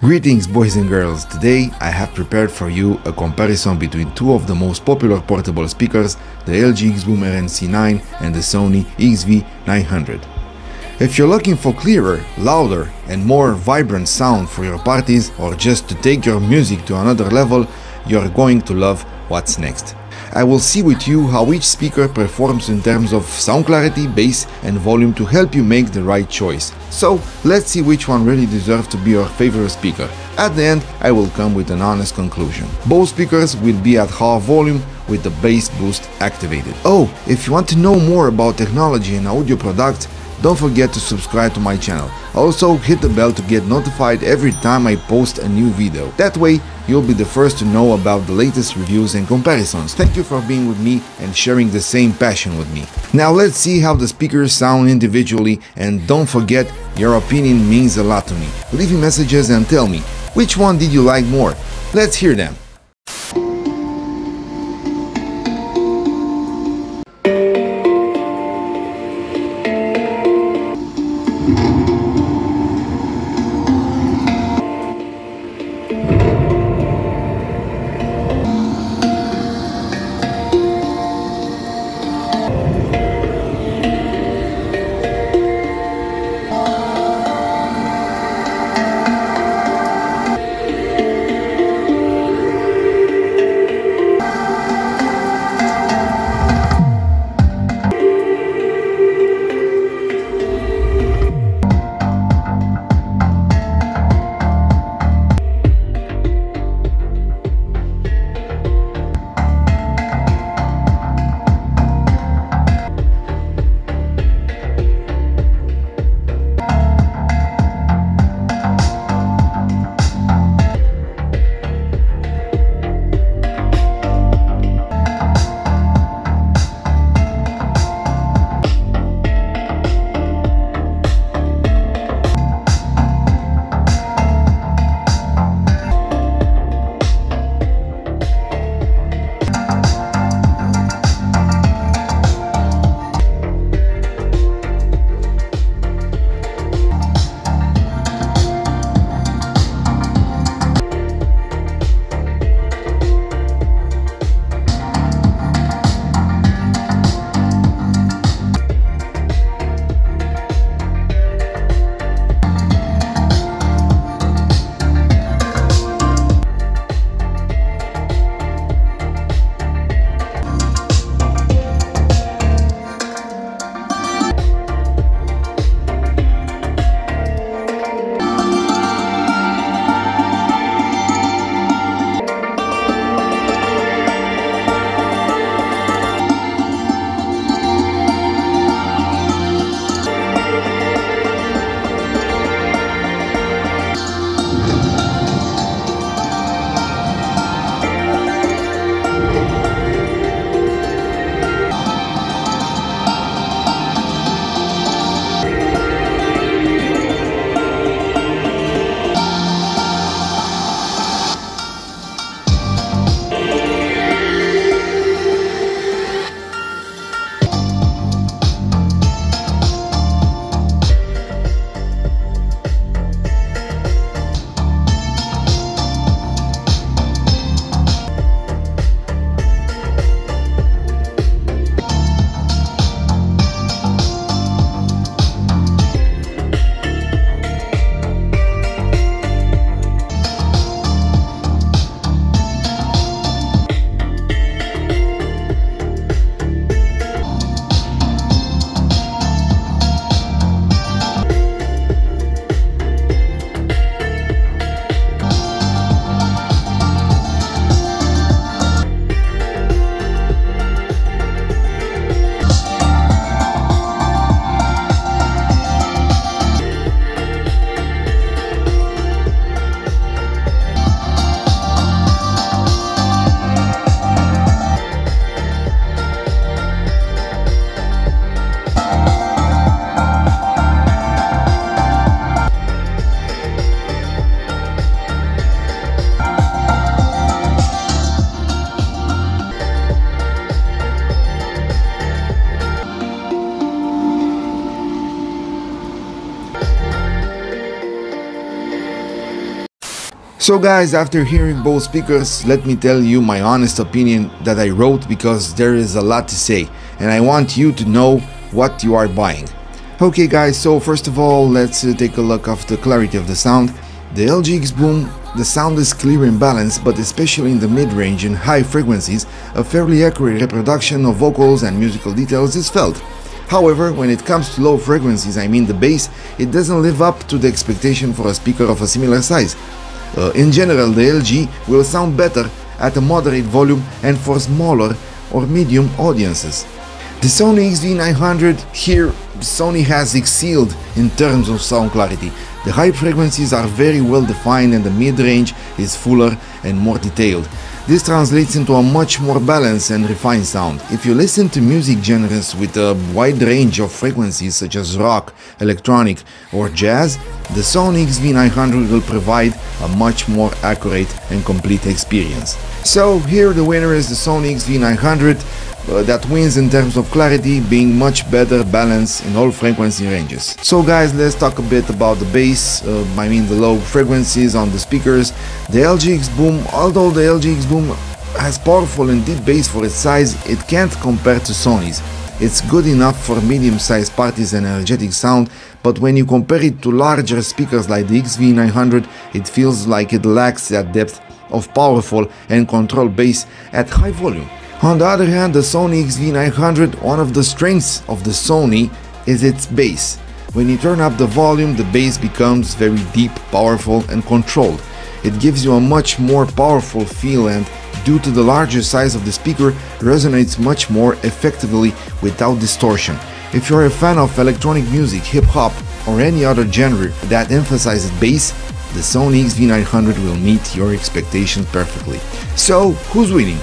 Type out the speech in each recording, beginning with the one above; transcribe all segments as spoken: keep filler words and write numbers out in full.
Greetings boys and girls, today I have prepared for you a comparison between two of the most popular portable speakers, the L G Xboom R N C nine and the Sony X V nine hundred. If you're looking for clearer, louder and more vibrant sound for your parties or just to take your music to another level, you're going to love what's next. I will see with you how each speaker performs in terms of sound clarity, bass and volume to help you make the right choice. So let's see which one really deserves to be your favorite speaker. At the end, I will come with an honest conclusion. Both speakers will be at half volume with the bass boost activated. Oh, if you want to know more about technology and audio products, don't forget to subscribe to my channel. Also, hit the bell to get notified every time I post a new video. That way, you'll be the first to know about the latest reviews and comparisons. Thank you for being with me and sharing the same passion with me. Now let's see how the speakers sound individually, and don't forget, your opinion means a lot to me. Leave me messages and tell me, which one did you like more? Let's hear them. So guys, after hearing both speakers, let me tell you my honest opinion that I wrote, because there is a lot to say and I want you to know what you are buying. Okay guys, so first of all, let's uh, take a look at the clarity of the sound. The L G Xboom, the sound is clear and balanced, but especially in the mid-range and high frequencies, a fairly accurate reproduction of vocals and musical details is felt. However, when it comes to low frequencies, I mean the bass, it doesn't live up to the expectation for a speaker of a similar size. Uh, in general, the L G will sound better at a moderate volume and for smaller or medium audiences. The Sony X V nine hundred, here Sony has excelled in terms of sound clarity. The high frequencies are very well defined and the mid-range is fuller and more detailed. This translates into a much more balanced and refined sound. If you listen to music genres with a wide range of frequencies such as rock, electronic or jazz, the Sony X V nine hundred will provide a much more accurate and complete experience. So here the winner is the Sony X V nine hundred uh, that wins in terms of clarity, being much better balanced in all frequency ranges. So guys, let's talk a bit about the bass, uh, I mean the low frequencies on the speakers. The L G Xboom, although the L G Xboom has powerful and deep bass for its size, it can't compare to Sony's. It's good enough for medium-sized parties and energetic sound, but when you compare it to larger speakers like the X V nine hundred, it feels like it lacks that depth of powerful and controlled bass at high volume. On the other hand, the Sony X V nine hundred, one of the strengths of the Sony is its bass. When you turn up the volume, the bass becomes very deep, powerful and controlled. It gives you a much more powerful feel and, due to the larger size of the speaker, resonates much more effectively without distortion. If you're a fan of electronic music, hip-hop or any other genre that emphasizes bass, the Sony X V nine hundred will meet your expectations perfectly. So, who's winning?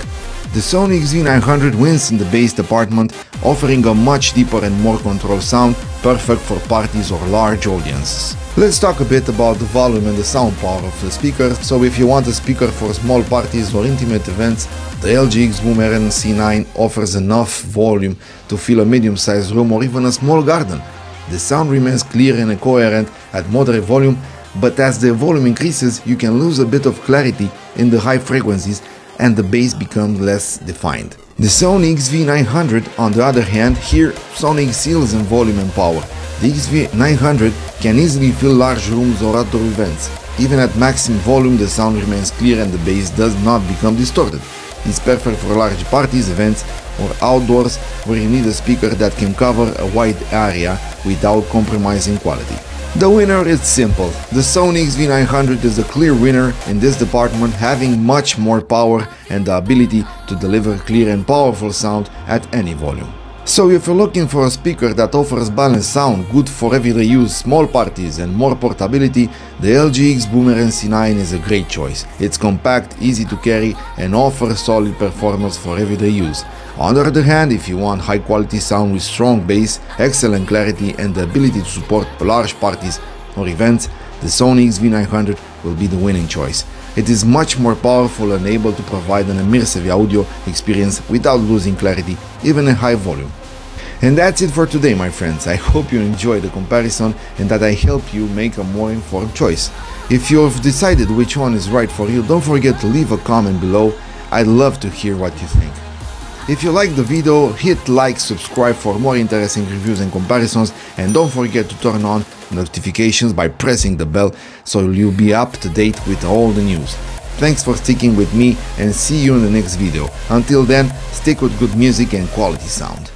The Sony X V nine hundred wins in the bass department, offering a much deeper and more controlled sound, perfect for parties or large audiences. Let's talk a bit about the volume and the sound power of the speaker. So if you want a speaker for small parties or intimate events, the L G Xboom R N C nine offers enough volume to fill a medium-sized room or even a small garden. The sound remains clear and coherent at moderate volume, but as the volume increases, you can lose a bit of clarity in the high frequencies and the bass becomes less defined. The Sony X V nine hundred, on the other hand, here Sony excels in volume and power. The X V nine hundred can easily fill large rooms or outdoor events. Even at maximum volume, the sound remains clear and the bass does not become distorted. It's perfect for large parties, events, or outdoors where you need a speaker that can cover a wide area without compromising quality. The winner is simple. The Sony X V nine hundred is a clear winner in this department, having much more power and the ability to deliver clear and powerful sound at any volume. So if you're looking for a speaker that offers balanced sound, good for everyday use, small parties and more portability, the L G Xboom R N C nine is a great choice. It's compact, easy to carry and offers solid performance for everyday use. On the other hand, if you want high quality sound with strong bass, excellent clarity and the ability to support large parties or events, the Sony X V nine hundred will be the winning choice. It is much more powerful and able to provide an immersive audio experience without losing clarity, even at high volume. And that's it for today, my friends. I hope you enjoyed the comparison and that I helped you make a more informed choice. If you've decided which one is right for you, don't forget to leave a comment below. I'd love to hear what you think. If you liked the video, hit like, subscribe for more interesting reviews and comparisons, and don't forget to turn on notifications by pressing the bell so you'll be up to date with all the news. Thanks for sticking with me and see you in the next video. Until then, stick with good music and quality sound.